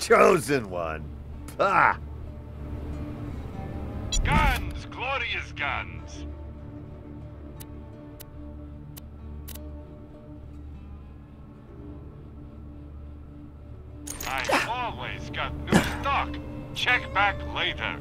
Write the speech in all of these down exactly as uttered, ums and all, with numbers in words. Chosen one. Ah. Guns, glorious guns. I've always got new stock. Check back later.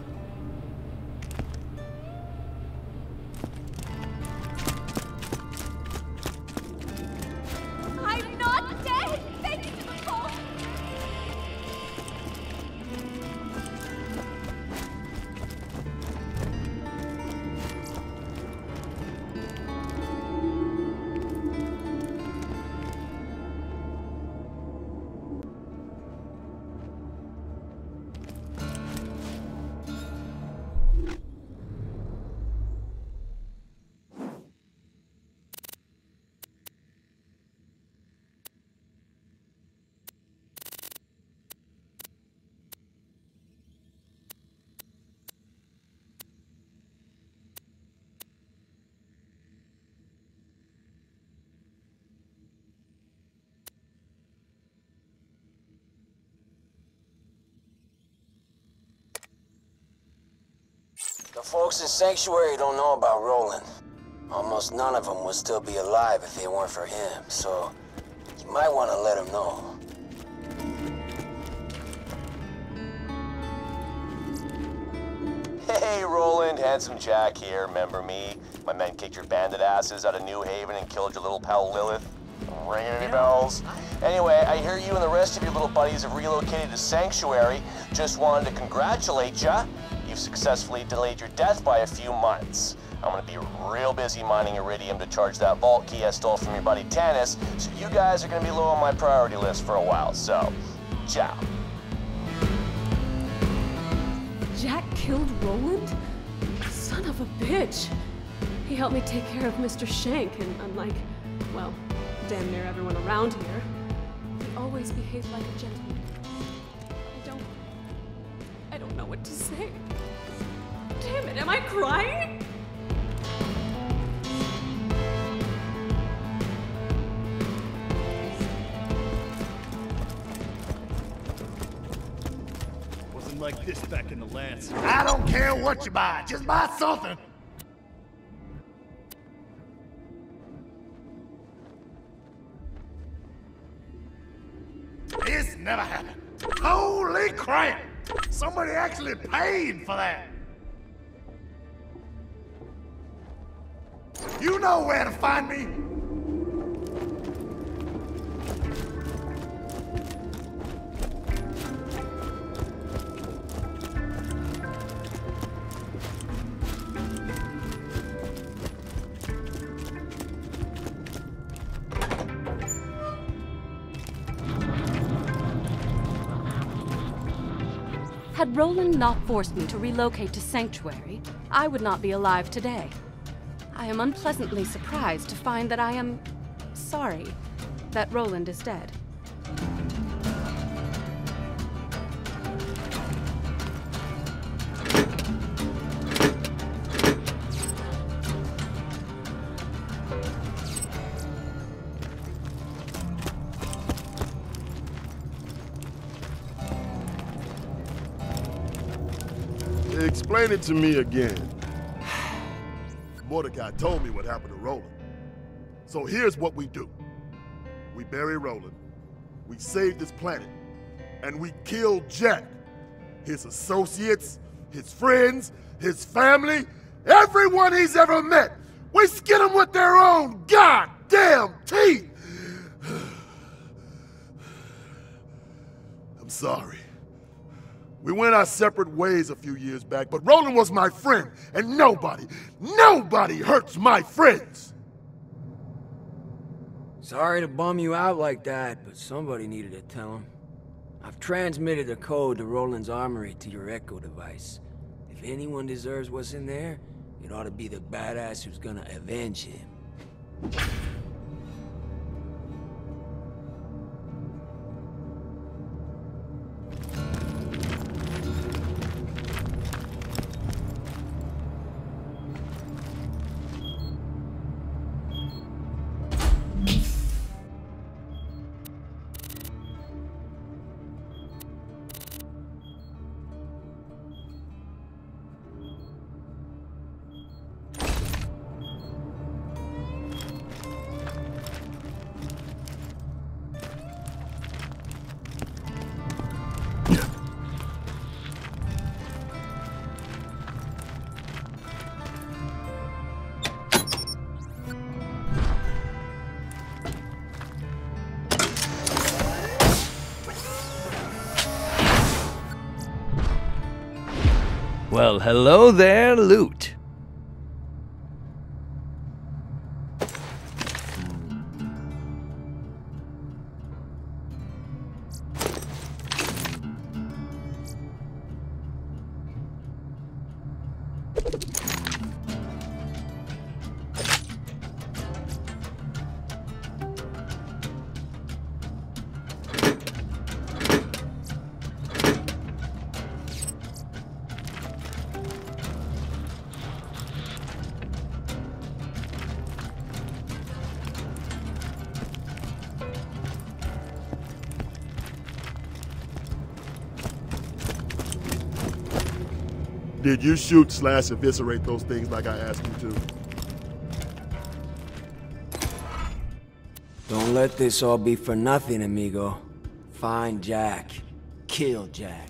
The folks in Sanctuary don't know about Roland. Almost none of them would still be alive if it weren't for him, so you might want to let him know. Hey, Roland, Handsome Jack here, remember me? My men kicked your bandit asses out of New Haven and killed your little pal Lilith. Ringing any bells? Anyway, I hear you and the rest of your little buddies have relocated to Sanctuary. Just wanted to congratulate ya. You've successfully delayed your death by a few months. I'm gonna be real busy mining iridium to charge that vault key I stole from your buddy Tannis, so you guys are gonna be low on my priority list for a while, so, ciao. killed Roland? Son of a bitch! He helped me take care of Mister Shank, and unlike, well, damn near everyone around here, he always behaved like a gentleman. I don't... I don't know what to say. Damn it, am I crying? Wasn't like this back in the Lance. I don't care what you buy, just buy something! This never happened. Holy crap! Somebody actually paid for that! You know where to find me! Had Roland not forced me to relocate to Sanctuary, I would not be alive today. I am unpleasantly surprised to find that I am sorry that Roland is dead. Explain it to me again. Mordecai told me what happened to Roland. So here's what we do. We bury Roland, we save this planet, and we kill Jack. His associates, his friends, his family, everyone he's ever met. We skin him with their own goddamn teeth. I'm sorry. We went our separate ways a few years back, but Roland was my friend, and nobody, nobody hurts my friends! Sorry to bum you out like that, but somebody needed to tell him. I've transmitted the code to Roland's armory to your echo device. If anyone deserves what's in there, it ought to be the badass who's gonna avenge him. Well, hello there, loot. Did you shoot slash eviscerate those things like I asked you to? Don't let this all be for nothing, amigo. Find Jack. Kill Jack.